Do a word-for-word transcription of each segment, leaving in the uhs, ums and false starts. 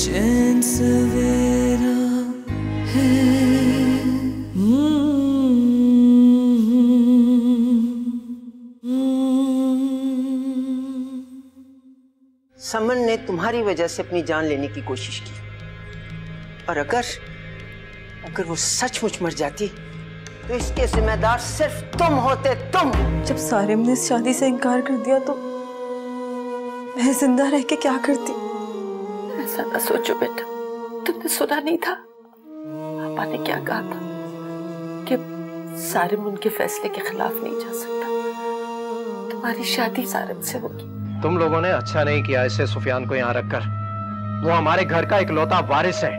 चैन सवेरा है। समन ने तुम्हारी वजह से अपनी जान लेने की कोशिश की, और अगर अगर वो सचमुच मर जाती तो इसके जिम्मेदार सिर्फ तुम होते, तुम। जब सारिम ने इस शादी से इनकार कर दिया तो मैं जिंदा रह के क्या करती? ऐसा ना सोचो बेटा, तुमने सुना नहीं था पापा ने क्या कहा था कि सारिम उनके फैसले के खिलाफ नहीं जा सकता। तुम्हारी शादी सारिम से होगी। तुम लोगों ने अच्छा नहीं किया इसे सुफियान को यहाँ रखकर। वो हमारे घर का इकलौता वारिस है।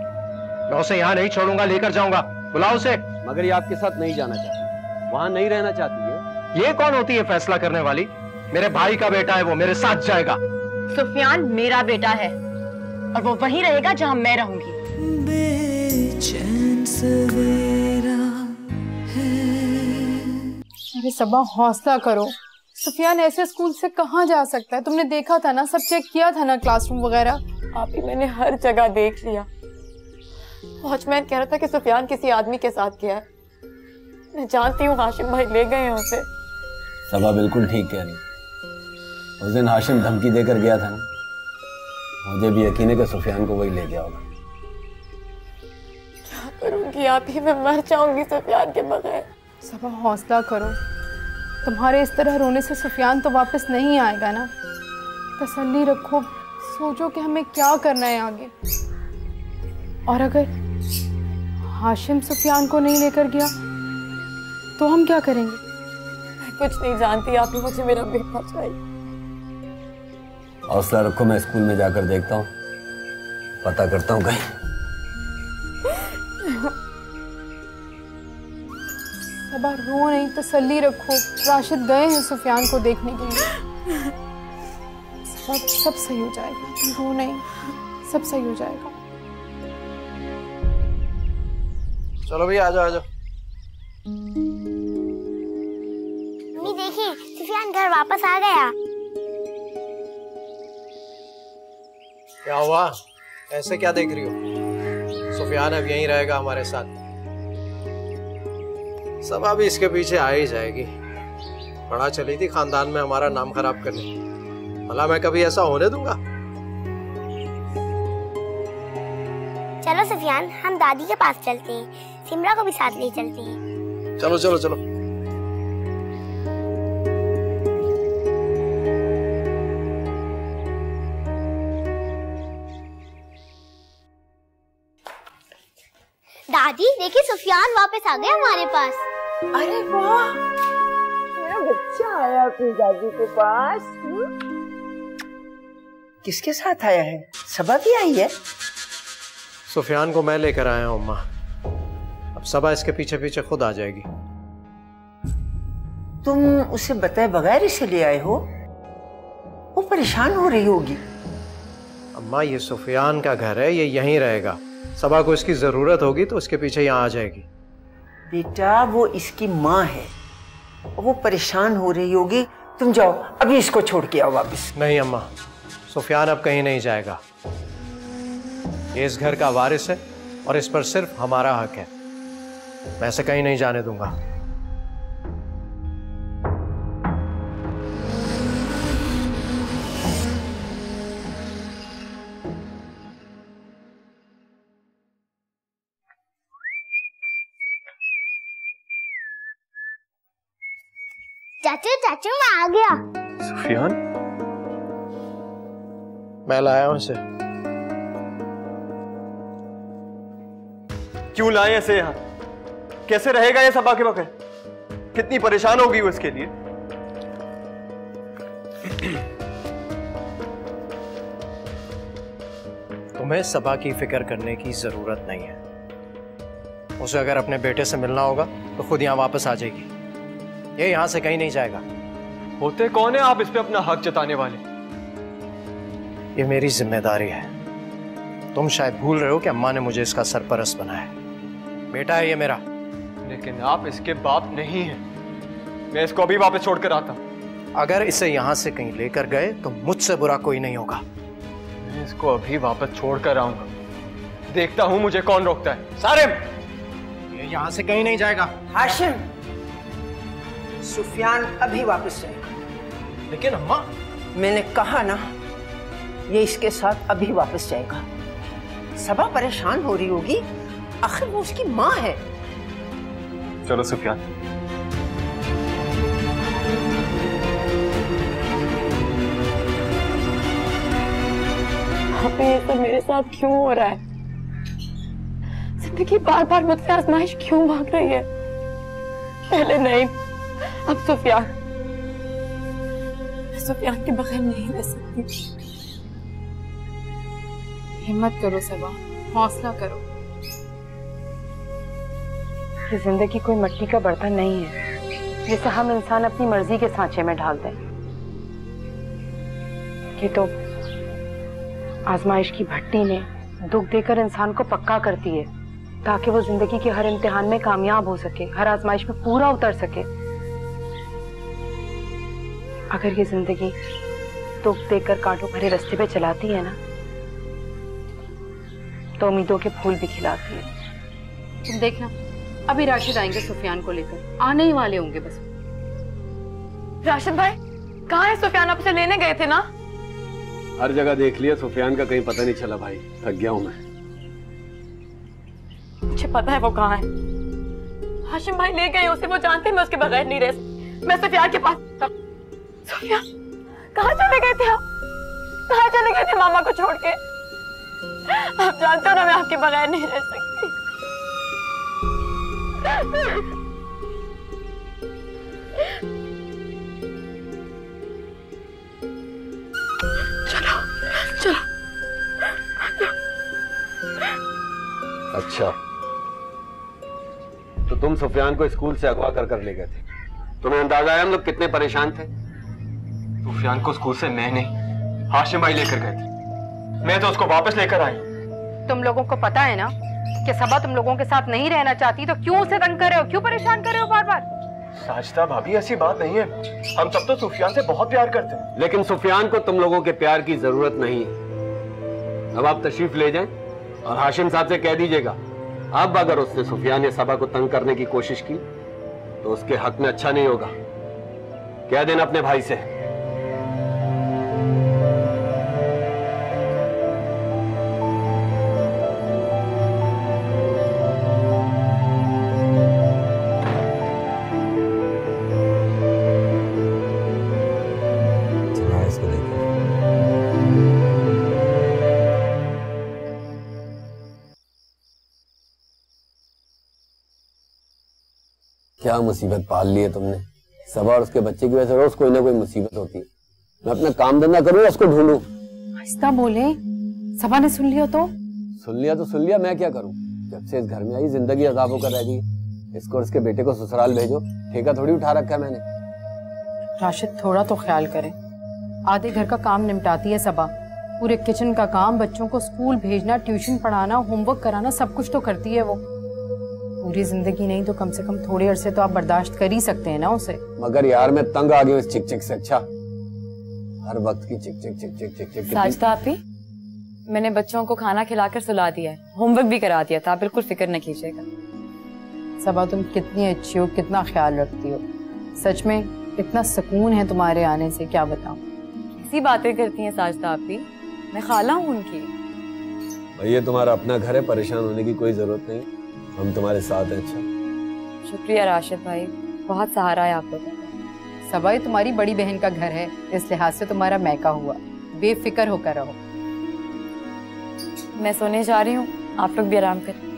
मैं उसे यहाँ नहीं छोड़ूंगा, लेकर जाऊंगा। बुलाओ उसे। मगर ये आपके साथ नहीं जाना चाहती, वहाँ नहीं रहना चाहती है। ये कौन होती है फैसला करने वाली? मेरे भाई का बेटा है, वो मेरे साथ जाएगा। सुफियान मेरा बेटा है और वो वही रहेगा जहाँ मैं रहूंगी। अरे सबा, हौसला करो। सुफियान ऐसे स्कूल से कहाँ जा सकता है? तुमने देखा था ना, सब चेक किया था ना, क्लासरूम वगैरह। आप ही मैंने हर जगह देख लिया। वॉचमैन कह रहा था कि सुफियान किसी आदमी के साथ गया है। मैं जानती हूँ हाशिम भाई ले गए हैं उसे। सबा बिल्कुल ठीक कह रही। उस दिन हाशिम धमकी देकर गया था ना, मुझे भी यकीन है कि सुफियान को वही ले गया होगा। क्या करूँगी आप ही, मैं मर जाऊँगी सुफियान के बगैर। सबा हौसला करो, तुम्हारे इस तरह रोने से सुफियान तो वापस नहीं आएगा ना। तसल्ली रखो, सोचो कि हमें क्या करना है आगे। और अगर हाशिम सुफियान को नहीं लेकर गया तो हम क्या करेंगे? मैं कुछ नहीं जानती आप ही, मुझे मेरा बेटा चाहिए। हौसला रखो, मैं स्कूल में जाकर देखता हूँ, पता करता हूँ कहीं। सबा रो नहीं, तसल्ली रखो। राशिद गए हैं सुफियान को देखने के लिए। सब सब सही हो जाएगा, रो नहीं, सब सही हो जाएगा। चलो भैया, आ जाओ आ जाओ। मम्मी देखिए, सुफियान घर वापस आ गया। क्या हुआ? ऐसे क्या देख रही हो? सुफियान अब यहीं रहेगा हमारे साथ। सब अभी इसके पीछे आ ही जाएगी। बड़ा चली थी खानदान में हमारा नाम खराब करने, भला मैं कभी ऐसा होने दूंगा। चलो सुफियान, हम दादी के पास चलते हैं, सिमरा को भी साथ ले चलते हैं। चलो चलो चलो। दादी देखिए, सुफियान वापस आ गया हमारे पास। अरे वाह, मेरा बच्चा आया अपनी दादी के पास। किसके साथ आया है? सबा भी आई है? सुफियान को मैं लेकर आया हूँ अम्मा, अब सबा इसके पीछे पीछे खुद आ जाएगी। तुम उसे बताए बगैर इसे ले आए हो, वो परेशान हो रही होगी। अम्मा ये सुफियान का घर है, ये यहीं रहेगा। सबा को इसकी जरूरत होगी तो उसके पीछे यहाँ आ जाएगी। बेटा वो इसकी माँ है, वो परेशान हो रही होगी। तुम जाओ अभी, इसको छोड़ के आओ वापस। नहीं अम्मा, सुफियान अब कहीं नहीं जाएगा। ये इस घर का वारिस है और इस पर सिर्फ हमारा हक है। मैं इसे कहीं नहीं जाने दूंगा। चाचू चाचू मैं आ गया। सुफियान मैं लाया हूं इसे। क्यों लाए इसे यहाँ? कैसे रहेगा ये सबा के बगैर? कितनी परेशान होगी वो इसके लिए। तुम्हें सबा की फिक्र करने की जरूरत नहीं है। उसे अगर अपने बेटे से मिलना होगा तो खुद यहाँ वापस आ जाएगी। ये यहां से कहीं नहीं जाएगा। होते कौन है आप इस पे अपना हक जताने वाले? ये मेरी जिम्मेदारी है। तुम शायद भूल रहे हो कि अम्मा ने मुझे इसका सरपरस्त बनाया है। बेटा है ये मेरा। लेकिन आप इसके बाप नहीं हैं। मैं इसको अभी वापस छोड़कर आता हूं। अगर इसे यहां से कहीं लेकर गए तो मुझसे बुरा कोई नहीं होगा। मैं इसको अभी वापस छोड़कर आऊंगा, देखता हूं मुझे कौन रोकता है। सारिम, ये यहां से कहीं नहीं जाएगा। हाशिम, सुफियान अभी वापस जाएगा। लेकिन अम्मा, मैंने कहा ना, ये इसके साथ अभी वापस जाएगा। सबा परेशान हो रही होगी, आखिर वो उसकी माँ है। चलो सुफियान। ये तो मेरे साथ क्यों हो रहा है? जिंदगी बार बार मुझसे आजमाइश क्यों मांग रही है? पहले नहीं, अब सुफियान। सुफियान के बगैर नहीं रह सकती। हिम्मत करो सबा, हौसला करो। ये जिंदगी कोई मिट्टी का बर्तन नहीं है जिसे हम इंसान अपनी मर्जी के सांचे में ढाल दें। ये तो आजमाइश की भट्टी ने दुख देकर इंसान को पक्का करती है ताकि वो जिंदगी के हर इम्तिहान में कामयाब हो सके, हर आजमाइश में पूरा उतर सके। अगर ये जिंदगी दुख देकर कांटों भरे रास्ते पे चलाती है ना, तो उम्मीदों के फूल भी खिलाती है। तुम देखना, अभी राशिद आएंगे सुफियान को लेकर, आने ही वाले होंगे बस। राशिद भाई कहाँ है? सुफियान आपसे लेने गए थे ना। हर जगह देख लिया, सुफियान का कहीं पता नहीं चला। भाई थक गया हूं मैं। मुझे पता है वो कहाँ है। हाशिम भाई ले गए उसे, वो जानते हैं मैं उसके बगैर नहीं रह सकती। मैं सुफियान के पास था। सुफियान कहाँ चले गए थे आप? कहाँ चले गए थे मामा को छोड़ के? आप जानते हो ना मैं आपके बगैर नहीं रह सकती। अच्छा, तो तुम सुफियान को स्कूल से अगवा कर कर ले गए थे। तुम्हें अंदाजा है हम लोग कितने परेशान थे? सुफियान को स्कूल से मैं नहीं, हाशिम भाई लेकर गए थे। मैं तो उसको वापस लेकर आई। तुम लोगों को पता है ना कि सबा तुम लोगों के साथ नहीं रहना चाहती, तो क्यों उसे तंग कर रहे हो, क्यों परेशान कर रहे हो बार बार? साजिदा भाभी, ऐसी बात नहीं है, हम सब तो सुफियान से बहुत प्यार करते हैं। लेकिन सुफियान को तुम लोगों के प्यार की जरूरत नहीं है। अब आप तशरीफ ले जाएं और हाशिम साहब से कह दीजिएगा, अब अगर उसने सुफियान या सबा को तंग करने की कोशिश की तो उसके हक में अच्छा नहीं होगा। कह देना अपने भाई से। क्या मुसीबत पाल ली है तुमने। सबा और उसके बच्चे की वजह से रोज कोई ना कोई मुसीबत होती है। मैं अपना काम धंधा करूँ, उसको ढूंढूं। आहिस्ता बोले, सबा ने सुन लिया तो? सुन लिया तो सुन लिया, मैं क्या करूँ? जब से इस घर में आई जिंदगी अजाब होकर रह गई। इसको और इसके बेटे को ससुराल भेजो, ठेका थोड़ी उठा रखा है मैंने। राशिद थोड़ा तो ख्याल करे। आधे घर का काम निपटाती है सबा, पूरे किचन का काम, बच्चों को स्कूल भेजना, ट्यूशन पढ़ाना, होमवर्क कराना, सब कुछ तो करती है वो। पूरी जिंदगी नहीं तो कम से कम थोड़े अरसे तो आप बर्दाश्त कर ही सकते हैं ना उसे। मगर यार मैं तंग आ गया इस चिकचिक से। अच्छा, हर वक्त की चिकचिक चिकचिक चिकचिक। साजिदा आपी, मैंने बच्चों को खाना खिलाकर सुला दिया है, होमवर्क भी करा दिया था, आप बिल्कुल फिक्र न कीजिएगा। सबा तुम कितनी अच्छी हो, कितना ख्याल रखती हो, सच में इतना सुकून है तुम्हारे आने से, क्या बताऊँ। ऐसी बातें करती है साजिदा आपी, मैं खाला हूँ उनकी। भैया तुम्हारा अपना घर है, परेशान होने की कोई जरूरत नहीं, हम तुम्हारे साथ हैं। अच्छा, शुक्रिया राशिद भाई, बहुत सहारा है आप लोगों का। सबा तुम्हारी बड़ी बहन का घर है, इस लिहाज से तुम्हारा मैका हुआ, बेफिक्र होकर रहो। मैं सोने जा रही हूँ, आप लोग भी आराम करें।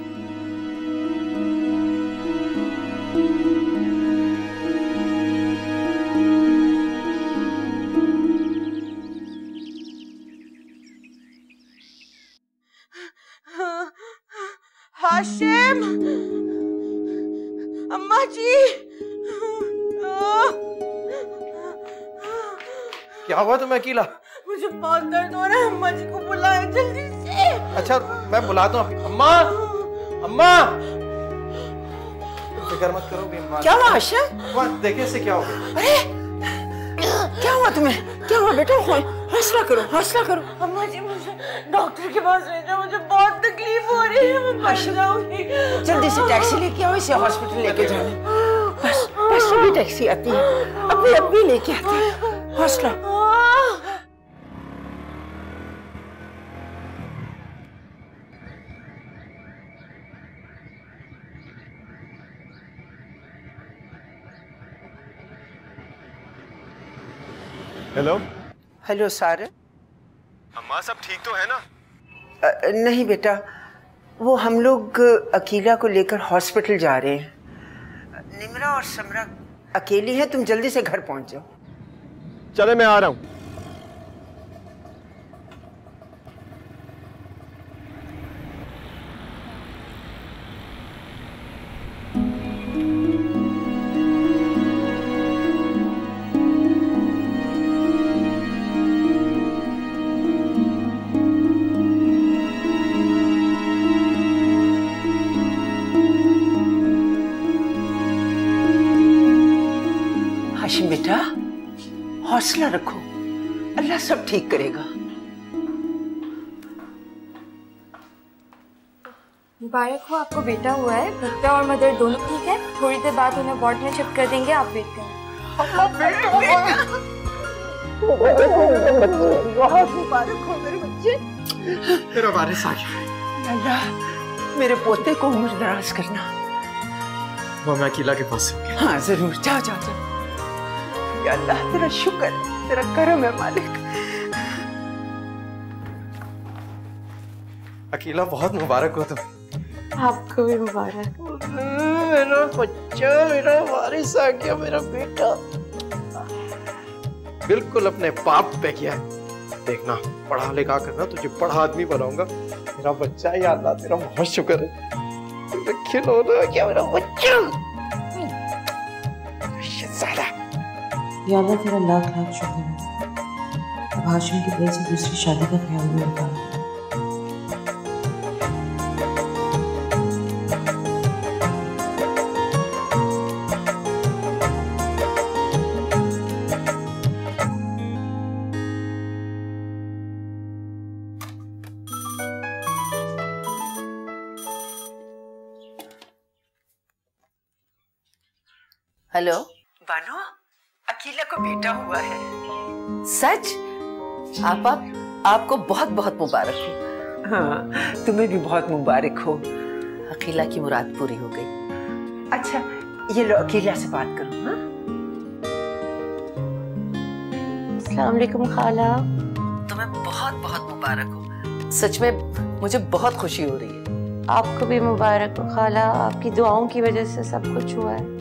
हाशिम, अम्मा जी, क्या हुआ तुम्हें अकीला? मुझे बहुत दर्द हो रहा है, अम्मा जी को बुलाएं जल्दी से। अच्छा मैं बुलाता हूँ। अम्मा, अम्मा फिक्र मत करो। क्या हुआ हाशिम? देखिए से क्या हो गया। क्या हुआ तुम्हें? क्या हुआ बेटा? हौसला करो, हौसला करो। अम्मा जी मुझे डॉक्टर के पास ले जाओ, मुझे बहुत तकलीफ हो रही है, मैं मर जाऊंगी। जल्दी से टैक्सी लेके आओ, इसे हॉस्पिटल लेके जाना। बस बस अभी टैक्सी आती है, अभी अभी लेके आती है। हौसला। हेलो हेलो सार, अम्मा सब ठीक तो है ना? आ, नहीं बेटा, वो हम लोग अकीला को लेकर हॉस्पिटल जा रहे हैं। निमरा और समरा अकेली है, तुम जल्दी से घर पहुंच जाओ। चले मैं आ रहा हूँ। हौसला रखो, अल्लाह सब ठीक करेगा। मुबारक हो, आपको बेटा हुआ है। पिता और मदर दोनों ठीक है। थोड़ी देर बाद उन्हें वार्ड में शिफ्ट कर देंगे, आप वेट करें। बहुत मुबारक हो मेरे बच्चे, मेरा वारिस आ गया। अल्लाह मेरे पोते को उम्र दराज करना। वो मैं अकीला के पास हूँ। हाँ जरूर, जाओ जाओ जाओ। या अल्लाह तेरा शुक्र, तेरा करम है मालिक। अकीला बहुत मुबारक हो तुम। आपको भी मुबारक। मेरा बच्चा, मेरा वारिस आ गया, मेरा बेटा। बिल्कुल अपने पाप पे किया। देखना पढ़ा लिखा करना, तुझे बड़ा आदमी बनाऊंगा। मेरा बच्चा, या अल्लाह तेरा बहुत शुक्र है। तुझे खिलौना क्या मेरा बच्चा। या अल्लाह तेरा लाख लाख शुक्र है। अब हाशिम की वजह से दूसरी शादी का ख्याल भी होता है। हेलो बानो, अकीला को बेटा हुआ है। सच? आप आप आपको बहुत बहुत मुबारक हो। हाँ, तुम्हें भी बहुत मुबारक हो। अकीला की मुराद पूरी हो गई। अच्छा ये लो, अकीला से बात करो। हाँ अस्सलाम वालेकुम खाला, तुम्हें बहुत बहुत मुबारक हो। सच में मुझे बहुत खुशी हो रही है। आपको भी मुबारक हो खाला, आपकी दुआओं की वजह से सब कुछ हुआ है।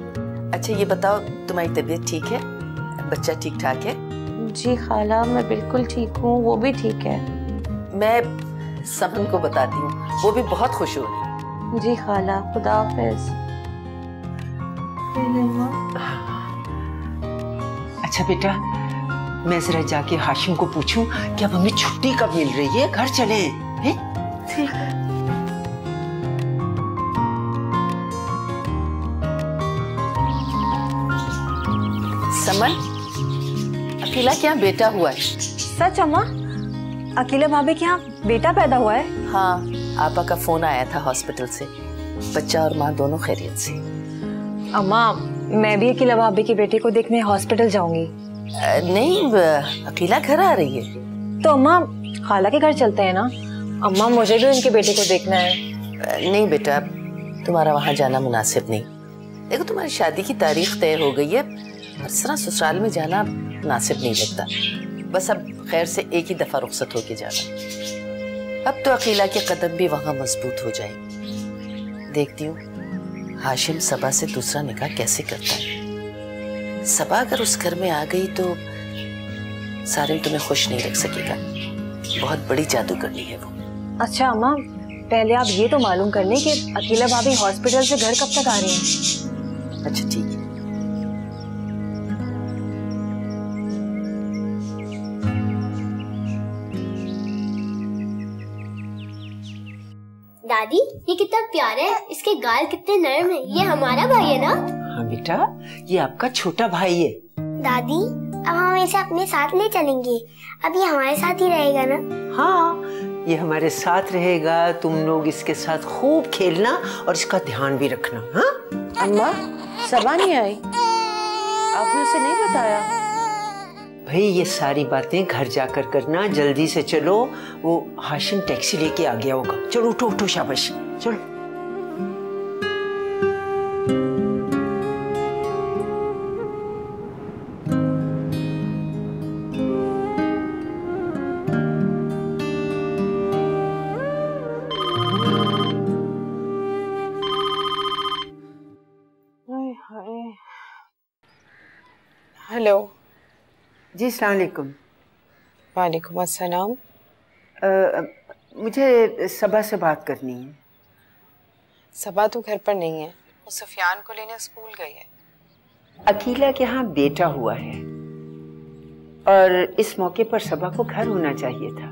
अच्छा ये बताओ, तुम्हारी तबीयत ठीक है? बच्चा ठीक ठाक है? जी खाला मैं बिल्कुल ठीक हूँ, वो भी ठीक है। मैं समन को बताती हूँ, वो भी बहुत खुश होगी। जी खाला, खुदा हाफिज़। अच्छा बेटा, मैं जरा जाके हाशिम को पूछूं कि अब हमें छुट्टी कब मिल रही है, घर चलें? हैं? ठीक है। समन, अकीला क्या बेटा हुआ है? सच अम्मा, अकीला भाभी क्या बेटा पैदा हुआ है। हाँ, आपा का फोन आया था हॉस्पिटल से। बच्चा और माँ दोनों खैरियत से। अम्मा मैं भी अकीला भाभी के बेटे को देखने हॉस्पिटल जाऊंगी। नहीं, अकीला घर आ रही है। तो अम्मा खाला के घर चलते हैं ना। अम्मा मुझे भी उनके बेटे को देखना है। नहीं बेटा, तुम्हारा वहाँ जाना मुनासिब नहीं। देखो तुम्हारी शादी की तारीख तय हो गई है, ससुराल ससुराल में जाना मुनासिब नहीं लगता। बस अब खैर से एक ही दफा रुखसत होके जाना। अब तो अकीला के कदम भी वहाँ मजबूत हो जाएंगे। देखती हूँ हाशिम सबा से दूसरा निकाह कैसे करता है। सबा अगर उस घर में आ गई तो सारिम तुम्हें खुश नहीं रख सकेगा। बहुत बड़ी जादू करनी है वो। अच्छा अम्मा, पहले आप ये तो मालूम कर लें कि अकीला भाभी हॉस्पिटल से घर कब तक आ रही है। अच्छा ठीक है। दादी ये कितना प्यारा है, इसके गाल कितने नरम हैं। ये हमारा भाई है ना? हाँ बेटा, ये आपका छोटा भाई है। दादी अब हम इसे अपने साथ ले चलेंगे। अब ये हमारे साथ ही रहेगा ना? हाँ, ये हमारे साथ रहेगा। तुम लोग इसके साथ खूब खेलना और इसका ध्यान भी रखना। हाँ? अम्मा, सबा नहीं आई, आपने उसे नहीं बताया? भाई ये सारी बातें घर जाकर करना, जल्दी से चलो, वो हाशिम टैक्सी लेके आ गया होगा। चलो उठो उठो, शाबाश, चलो। हेलो जी, अस्सलाम वालेकुम। वालेकुम अस्सलाम। मुझे सबा से बात करनी है। सबा तो घर पर नहीं है, वो सुफियान को लेने स्कूल गई है। अकीला के यहाँ बेटा हुआ है और इस मौके पर सबा को घर होना चाहिए था।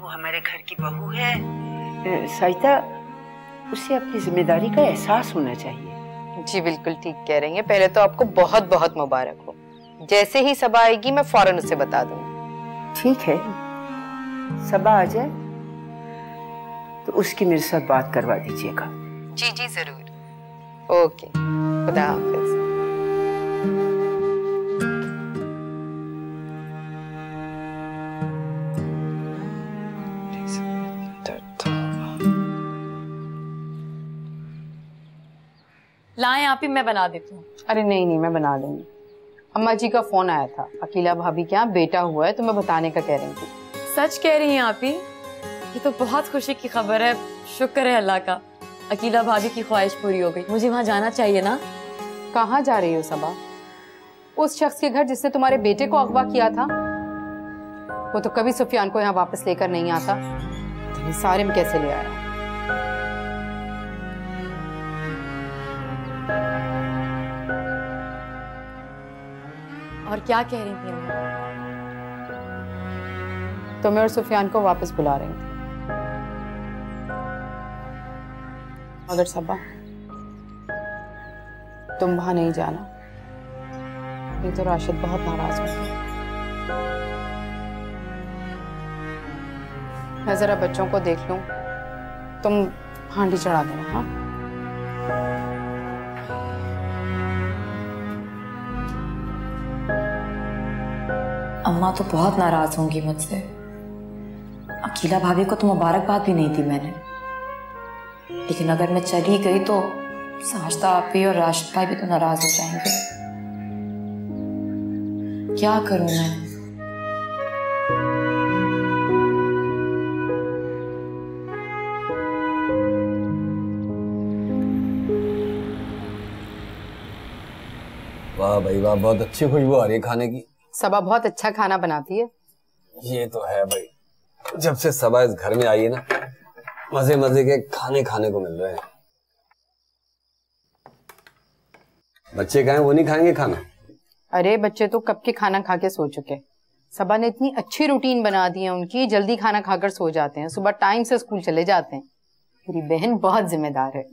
वो हमारे घर की बहू है साइता, उसे अपनी जिम्मेदारी का एहसास होना चाहिए। जी बिल्कुल ठीक कह रही हैं। पहले तो आपको बहुत बहुत मुबारक हो। जैसे ही सबा आएगी मैं फौरन उसे बता दूंगी। ठीक है, सबा आ जाए तो उसकी मेरे साथ बात करवा दीजिएगा। जी जी जरूर। ओके, खुदा हाफिज। लाएं आप ही, मैं बना देती हूँ। अरे नहीं नहीं, मैं बना लूंगी। अम्मा जी का फोन आया था, अकीला भाभी के यहाँ बेटा हुआ है, तो मैं बताने का कह रही थी। सच कह रही हैं आप ही? ये तो बहुत खुशी की खबर है, शुक्र है अल्लाह का। अकीला भाभी की ख्वाहिश पूरी हो गई। मुझे वहाँ जाना चाहिए ना? कहाँ जा रही हो सबा? उस शख्स के घर जिसने तुम्हारे बेटे को अगवा किया था। वो तो कभी सुफियान को यहाँ वापस लेकर नहीं आता, तो सारिम कैसे ले आया? और क्या कह रही थी? तो मैं और सुफियान को वापस बुला रही थी। मगर सबा तुम वहां नहीं जाना, नहीं तो राशिद बहुत नाराज होगा। मैं जरा बच्चों को देख लूं, तुम हांडी चढ़ा देना। हाँ अम्मा तो बहुत नाराज होंगी मुझसे। अकीला भाभी को तो मुबारकबाद भी नहीं दी मैंने, लेकिन अगर मैं चली गई तो साजदा आपी और राशिद भाई भी तो नाराज हो जाएंगे। क्या करूं मैं? वाह भाई वाह, बहुत अच्छी खुशबू आ रही है खाने की। सबा बहुत अच्छा खाना बनाती है। ये तो है भाई, जब से सबा इस घर में आई है ना, मजे मजे के खाने खाने को मिल रहे हैं। बच्चे कहें वो नहीं खाएंगे खाना? अरे बच्चे तो कब के खाना खा के सो चुके। सबा ने इतनी अच्छी रूटीन बना दी है उनकी, जल्दी खाना खाकर सो जाते हैं, सुबह टाइम से स्कूल चले जाते हैं। मेरी बहन बहुत जिम्मेदार है।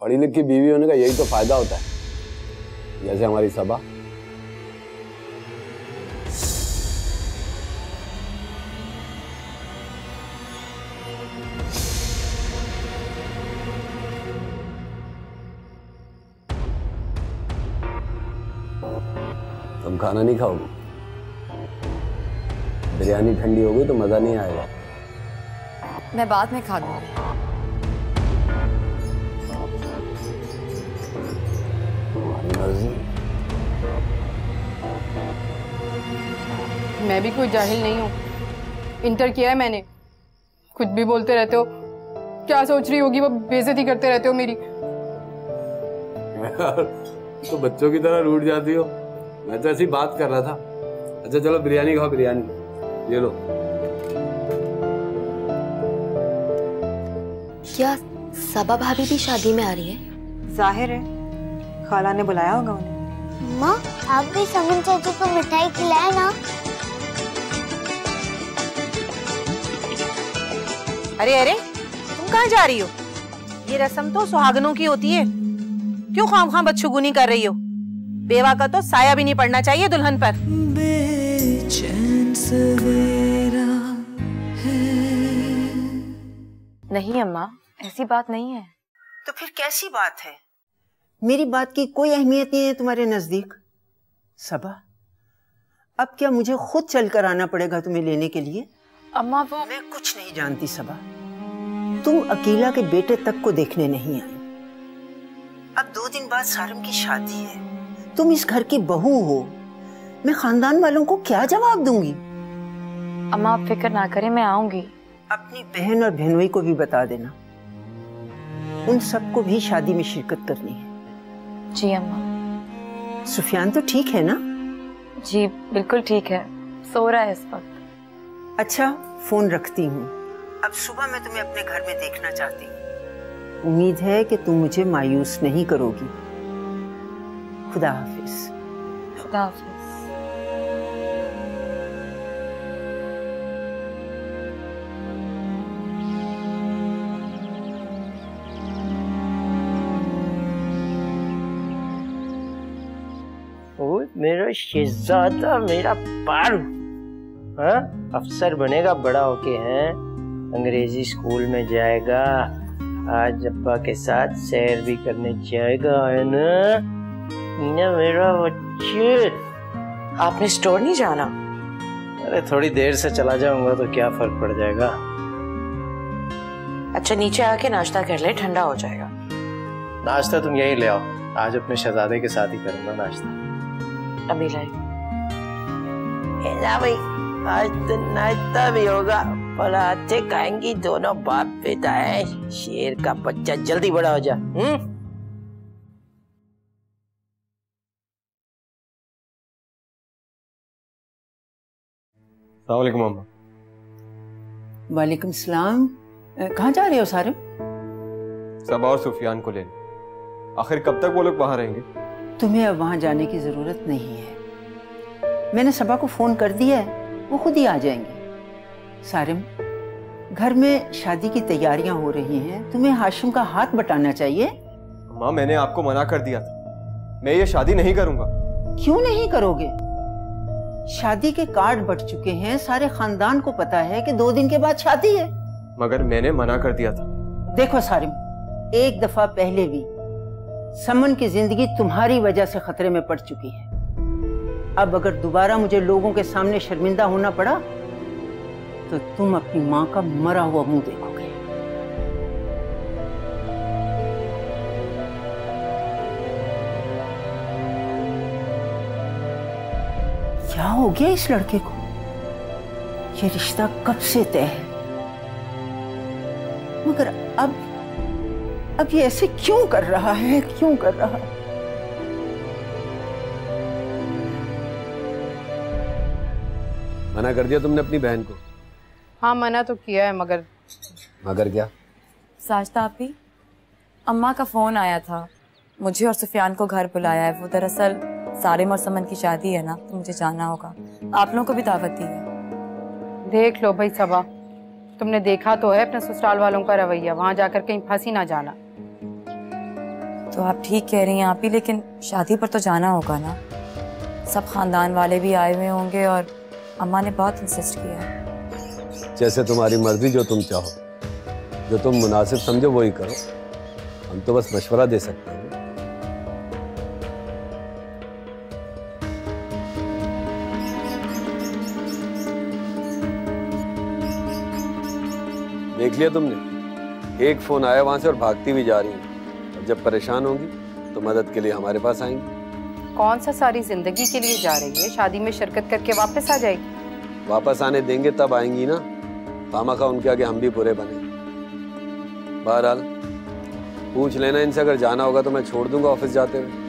पढ़ी लिखी बीवी होने का यही तो फायदा होता है, जैसे हमारी सबा। खाना नहीं खाओगी? बिरयानी ठंडी होगी तो मजा नहीं आएगा। मैं बाद में खा लूंगी। मैं भी कोई जाहिल नहीं हूँ, इंटर किया है मैंने। खुद भी बोलते रहते हो, क्या सोच रही होगी वो, बेइज्जती करते रहते हो मेरी। तो बच्चों की तरह रूठ जाती हो। मैं तो ऐसी बात कर रहा था। अच्छा चलो बिरयानी खाओ, बिरयानी ये लो। क्या सबा भाभी भी शादी में आ रही है? जाहिर है, खाला ने बुलाया होगा उन्हें। माँ आप भी समीन चाची को मिठाई खिलाए ना। अरे अरे तुम कहाँ जा रही हो? ये रस्म तो सुहागनों की होती है, क्यों खामखा बदशगुनी कर रही हो? बेवा का तो साया भी नहीं पड़ना चाहिए दुल्हन पर। नहीं अम्मा, ऐसी बात नहीं है। तो फिर कैसी बात है? मेरी बात की कोई अहमियत नहीं है तुम्हारे नजदीक। सबा, अब क्या मुझे खुद चल कर आना पड़ेगा तुम्हें लेने के लिए? अम्मा वो मैं कुछ नहीं जानती सबा। तुम अकीला के बेटे तक को देखने नहीं आई। अब दो दिन बाद सारिम की शादी है, तुम इस घर की बहू हो। मैं खानदान वालों को क्या जवाब दूंगी? अम्मा आप फिक्र ना करें, मैं आऊंगी। अपनी बहन और बहनोई को भी बता देना, उन सबको भी शादी में शिरकत करनी है। जी अम्मा। सुफियान तो ठीक है ना? जी बिल्कुल ठीक है, सो रहा है इस वक्त। अच्छा फोन रखती हूँ, अब सुबह मैं तुम्हें अपने घर में देखना चाहती हूँ। उम्मीद है कि तुम मुझे मायूस नहीं करोगी। खुदा हाफिज। खुदा हाफिज। मेरा शहजादा, मेरा पारू, हाँ अफसर बनेगा बड़ा होके, हैं अंग्रेजी स्कूल में जाएगा, आज अब्बा के साथ सैर भी करने जाएगा, है ना? मीना मेरा बच्चे। आपने स्टोर नहीं जाना? अरे थोड़ी देर से चला जाऊंगा तो क्या फर्क पड़ जाएगा। अच्छा नीचे आके नाश्ता कर ले, ठंडा हो जाएगा। नाश्ता तुम यही ले आओ, आज अपने शहजादे के साथ ही करूंगा नाश्ता। अभी भाई आज तो नाश्ता भी होगा, पराठे खाएंगी दोनों, बाप बेटा है। शेर का बच्चा, जल्दी बड़ा हो जा। हम्म वालेकुम अम्मा। वालेकुम सलाम। कहाँ जा रहे हो सारिम? सबा और सुफियान को ले। आखिर कब तक वो लोग वहां रहेंगे? तुम्हें अब वहां जाने की जरूरत नहीं है, मैंने सबा को फोन कर दिया है, वो खुद ही आ जाएंगे। सारिम, घर में शादी की तैयारियां हो रही हैं, तुम्हें हाशिम का हाथ बटाना चाहिए। माँ मैंने आपको मना कर दिया था, मैं ये शादी नहीं करूंगा। क्यों नहीं करोगे? शादी के कार्ड बट चुके हैं, सारे खानदान को पता है कि दो दिन के बाद शादी है। मगर मैंने मना कर दिया था। देखो सारिम, एक दफा पहले भी समन की जिंदगी तुम्हारी वजह से खतरे में पड़ चुकी है। अब अगर दोबारा मुझे लोगों के सामने शर्मिंदा होना पड़ा तो तुम अपनी माँ का मरा हुआ मुंह देखोगे। क्या हो गया इस लड़के को? ये रिश्ता कब से तय है, मगर अब अब ये ऐसे क्यों कर रहा है? क्यों कर रहा है? मना कर दिया तुमने अपनी बहन को? हाँ मना तो किया है, मगर मगर क्या? साजदा आपी, अम्मा का फोन आया था, मुझे और सुफियान को घर बुलाया है। वो दरअसल सारिम और समन की शादी है ना, तो मुझे जाना होगा। आप लोगों को भी दावत दी है। देख लो भाई सबा, तुमने देखा तो है अपने ससुराल वालों का रवैया, वहां जाकर कहीं फंसी ना जाना। तो आप ठीक कह रही हैं आप ही, लेकिन शादी पर तो जाना होगा ना, सब खानदान वाले भी आए हुए होंगे और अम्मा ने बहुत इंसिस्ट किया है। जैसे तुम्हारी मर्जी, जो तुम चाहो, जो तुम मुनासिब समझो वही करो, हम तो बस मशवरा दे सकते हैं। देख लिया तुमने, एक फोन आया वहां से और भागती भी जा रही है। अब जब परेशान होंगी तो मदद के लिए हमारे पास आएंगी। कौन सा सारी जिंदगी के लिए जा रही है, शादी में शिरकत करके वापस आ जाएगी। वापस आने देंगे तब आएंगी ना, खामखा उनके आगे हम भी बुरे बने। बहरहाल पूछ लेना इनसे, अगर जाना होगा तो मैं छोड़ दूंगा ऑफिस जाते हुए।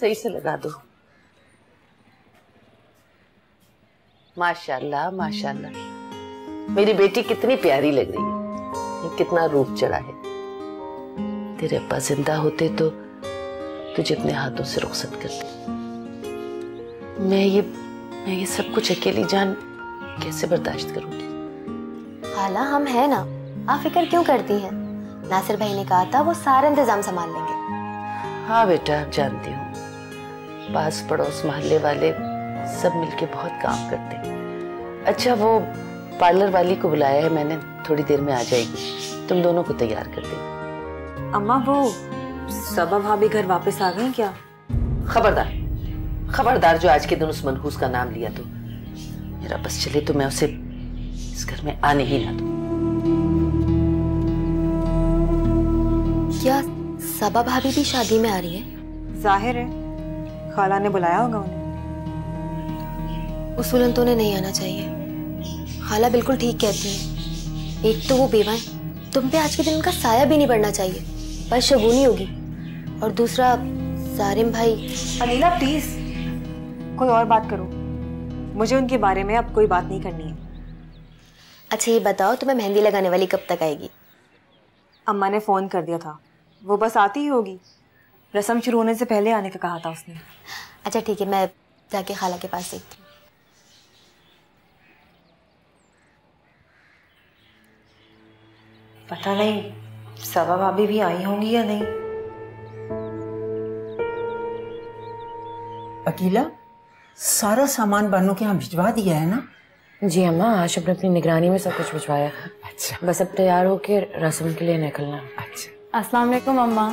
सही से लगा दो। माशाल्लाह माशाल्लाह, मेरी बेटी कितनी प्यारी लग रही है, ये कितना रूप चढ़ा है। तेरे अब्बा जिंदा होते तो तुझे अपने हाथों से रुखसत करते। मैं ये मैं ये सब कुछ अकेली जान कैसे बर्दाश्त करूंगी। खाला हम हैं ना, आप फिक्र क्यों करती हैं? नासिर भाई ने कहा था वो सारा इंतजाम संभाल लेंगे। हाँ बेटा, आप जानती हो पास पड़ोस मोहल्ले वाले सब मिलके बहुत काम करते हैं। अच्छा, वो पार्लर वाली को बुलाया है मैंने, थोड़ी देर में आ जाएगी, तुम दोनों को तैयार कर देगी। अम्मा, वो सबा भाभी घर वापस आ गई क्या? खबरदार खबरदार जो आज के दिन उस मनहूस का नाम लिया, तो मेरा बस चले तो मैं उसे इस घर में आने ही ना दूं। क्या सबा भाभी भी शादी में आ रही है? जाहिर है, खाला ने बुलाया होगा उन्हें। उसूलन तो उन्हें नहीं आना चाहिए, खाला बिल्कुल ठीक कहती है। एक तो वो बेवा है, तुम पे आज के दिन उनका साया भी नहीं पड़ना चाहिए, बस शगुनी होगी। और दूसरा सारिम भाई। अलीला प्लीज कोई और बात करो, मुझे उनके बारे में अब कोई बात नहीं करनी है। अच्छा ये बताओ, तुम्हें मेहंदी लगाने वाली कब तक आएगी? अम्मा ने फोन कर दिया था, वो बस आती ही होगी, रस्म शुरू होने से पहले आने का कहा था उसने। अच्छा ठीक है, मैं जाके खाला के पास देखती हूँ। पता नहीं सबा भाभी भी आई होंगी या नहीं। अकीला, सारा सामान बानू के यहाँ भिजवा दिया है ना? जी अम्मा, आज हमने अपनी निगरानी में सब कुछ भिजवाया। अच्छा, बस अब तैयार होकर रस्म के लिए निकलना। अच्छा, अस्सलाम वालेकुम अम्मा।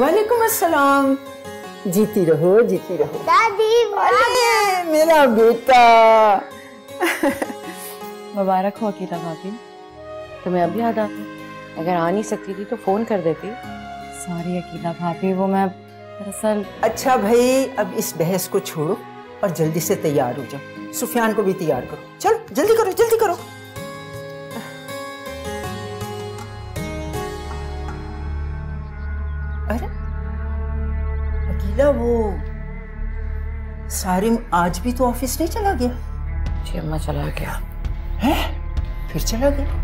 वालेकुम अस्सलाम। जीती रहो जीती रहो दादी। अरे मेरा बेटा मुबारक हो अकीला भाभी, तुम्हें अब याद आता है? अगर आ नहीं सकती थी तो फोन कर देती। सॉरी अकीला भाभी, वो मैं दरअसल। अच्छा भाई, अब इस बहस को छोड़ो और जल्दी से तैयार हो जाओ, सुफियान को भी तैयार करो। चलो जल्दी करो जल्दी करो। अरे अकीला, वो सारिम आज भी तो ऑफिस नहीं चला गया? जी अम्मा चला गया है। फिर चला गया?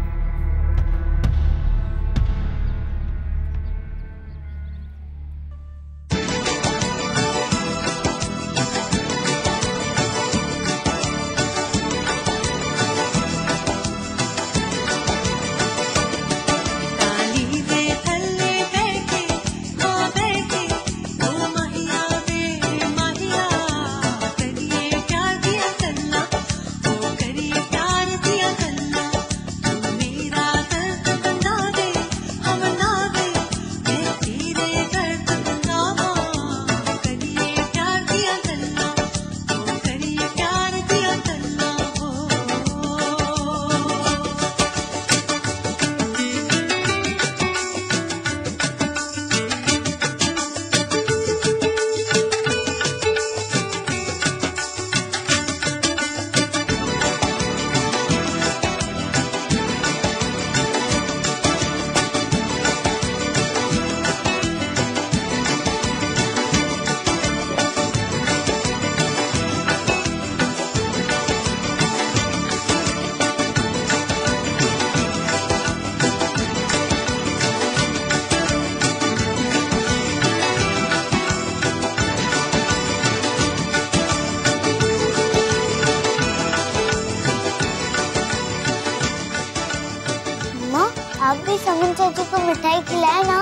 मिठाई खिलाए ना।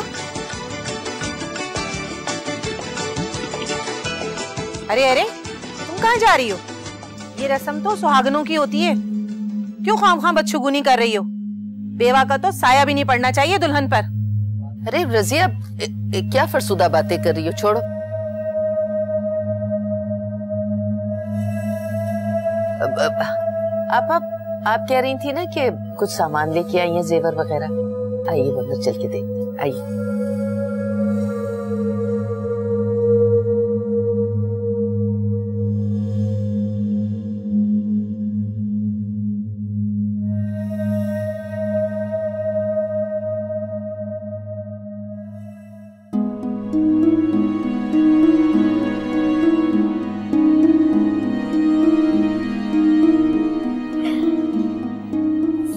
अरे अरे, तुम कहाँ जा रही हो? ये रस्म तो सुहागनों की होती है, क्यों खाम खाम बदशगुनी कर रही हो? बेवा का तो साया भी नहीं पड़ना चाहिए दुल्हन पर। अरे रजिया, क्या फरसुदा बातें कर रही हो, छोड़ो। अब, अब, आप, आप, आप कह रही थी ना कि कुछ सामान लेके आई है, जेवर वगैरह। आइए अंदर चल के देखते हैं, आइए।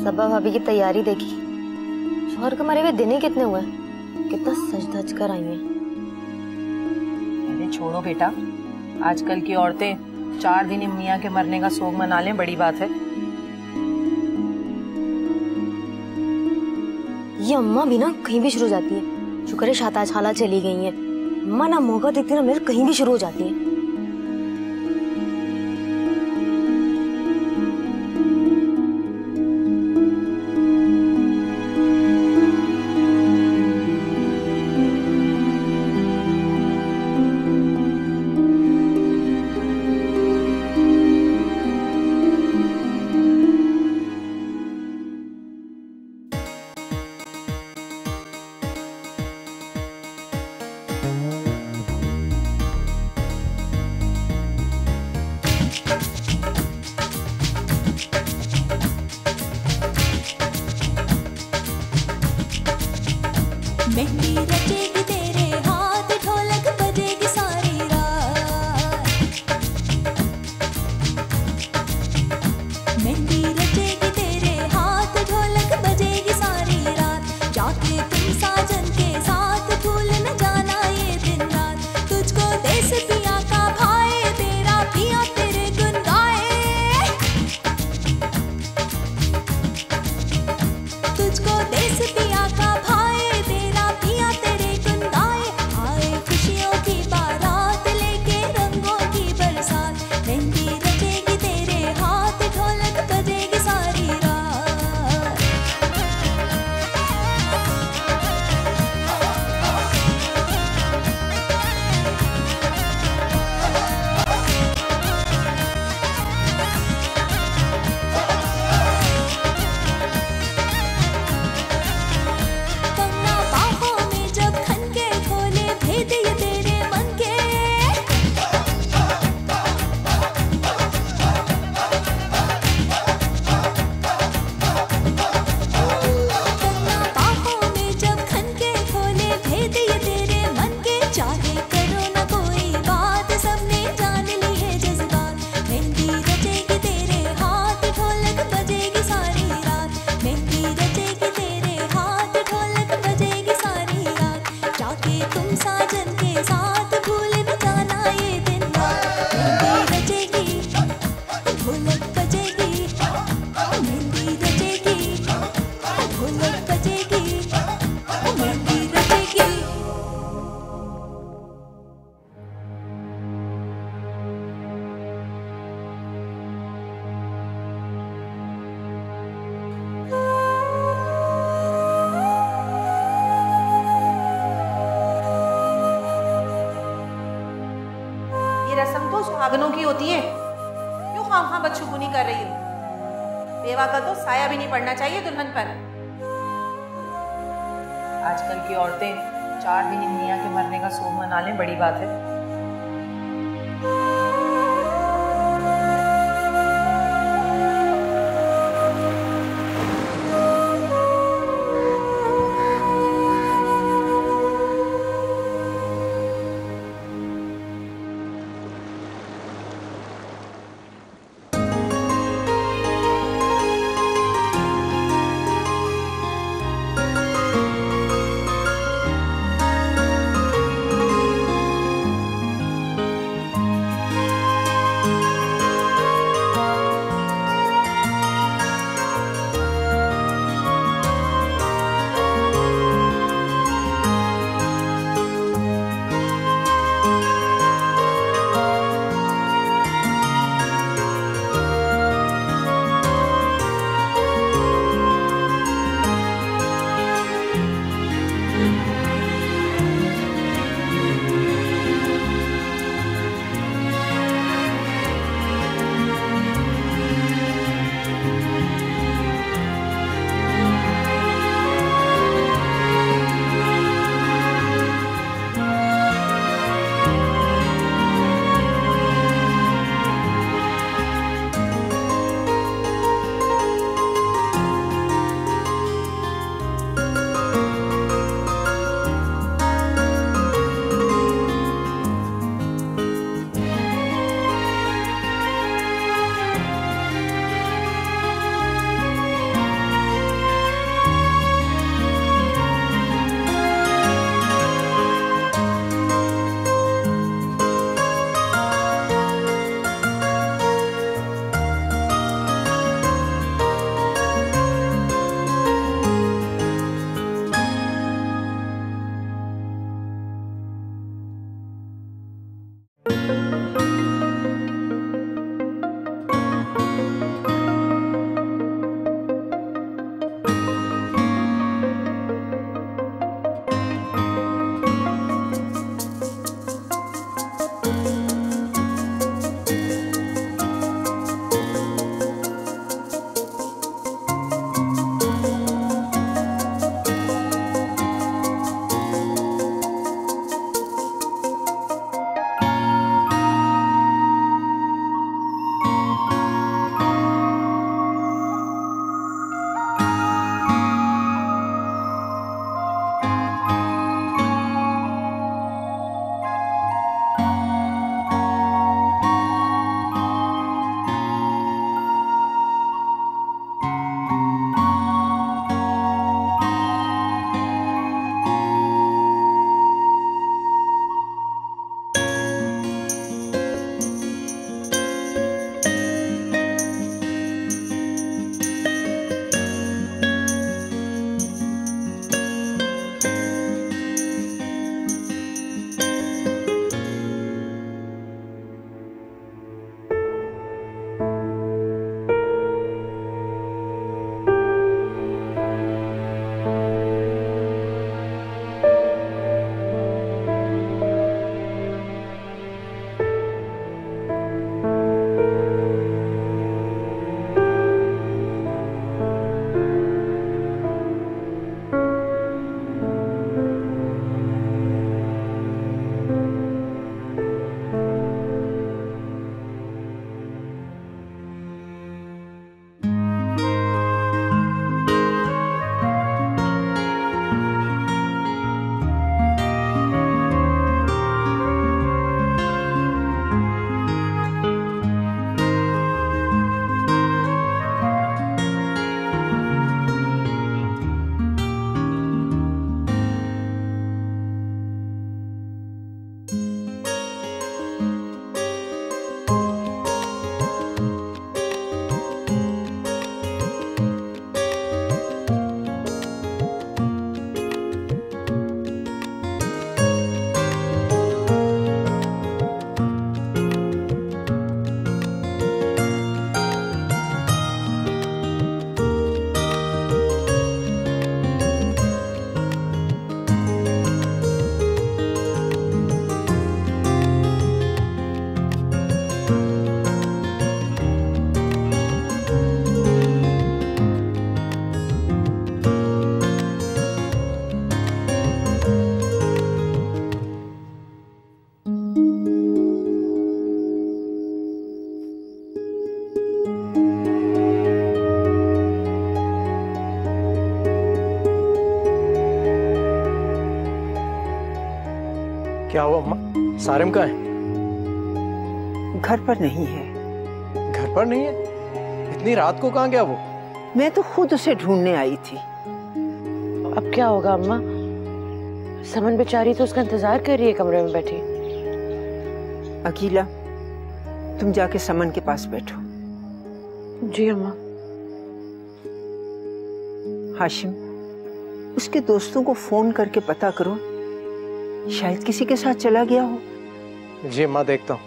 सबा भाभी की तैयारी देखी, और हमारे वे दिन ही कितने हुए, कितना सज धज कर आई है। अरे छोड़ो बेटा, आजकल की औरतें चार दिन मियाँ के मरने का सोग मना लें बड़ी बात है। ये अम्मा भी ना कहीं भी शुरू हो जाती है। शुक्र है शाहताज खाला चली गई है। अम्मा ना मौका देखती ना मेरे कहीं भी शुरू हो जाती है। बड़ी बात है। सारिम कहाँ है? घर पर नहीं है। घर पर नहीं है? इतनी रात को कहाँ गया वो? मैं तो खुद उसे ढूंढने आई थी। अब क्या होगा अम्मा? समन बेचारी तो उसका इंतजार कर रही है कमरे में बैठी। अकीला, तुम जाके समन के पास बैठो। जी अम्मा। हाशिम, उसके दोस्तों को फोन करके पता करो, शायद किसी के साथ चला गया हो। जी मां, देखता हूं।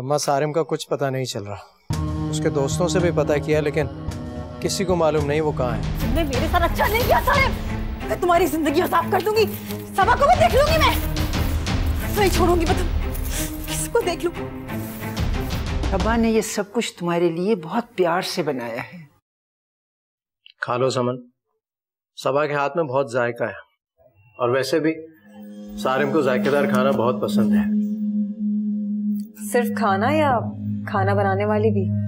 अम्मा, सारिम का कुछ पता नहीं चल रहा। उसके दोस्तों से भी पता किया, लेकिन किसी को मालूम नहीं वो कहाँ है। तुमने मेरे साथ अच्छा नहीं किया सारिम। मैं तुम्हारी जिंदगी साफ कर दूंगी। सबा को भी देख लूंगी मैं। नहीं छोड़ूंगी, किसको देख लूं। सबा ने ये सब कुछ तुम्हारे लिए बहुत प्यार से बनाया है। खा लो समन, सबा के हाथ में बहुत जायका है और वैसे भी सारिम को जायकेदार खाना बहुत पसंद है। सिर्फ खाना या खाना बनाने वाली भी?